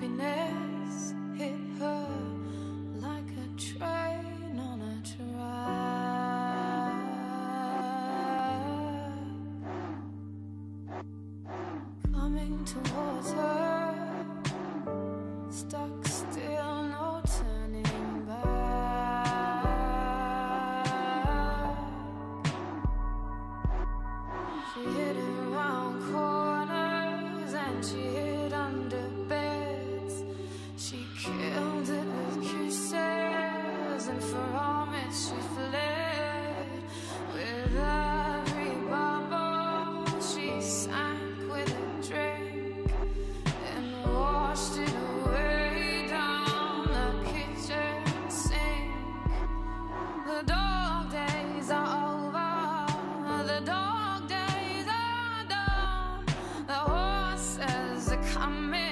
happiness hit her like a train on a track, coming towards her, stuck still, no turning back. She hid around corners and she hid under beds. She killed it with kisses, and for all it she fled. With every bubble she sank with a drink and washed it away down the kitchen sink. The dog days are over. The dog days are done. The horses are coming.